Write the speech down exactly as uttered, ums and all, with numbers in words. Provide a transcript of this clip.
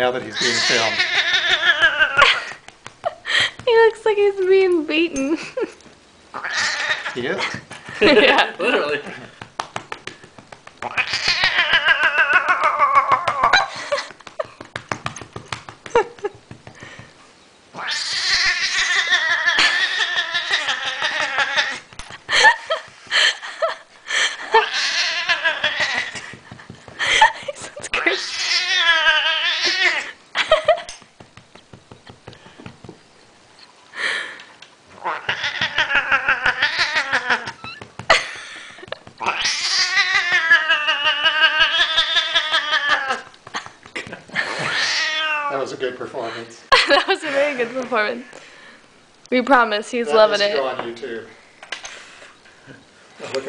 now that he's being filmed. He looks like he's being beaten. He is? Yeah, literally. That was a good performance. That was a very good performance. We promise he's that loving it. That needs to go on YouTube.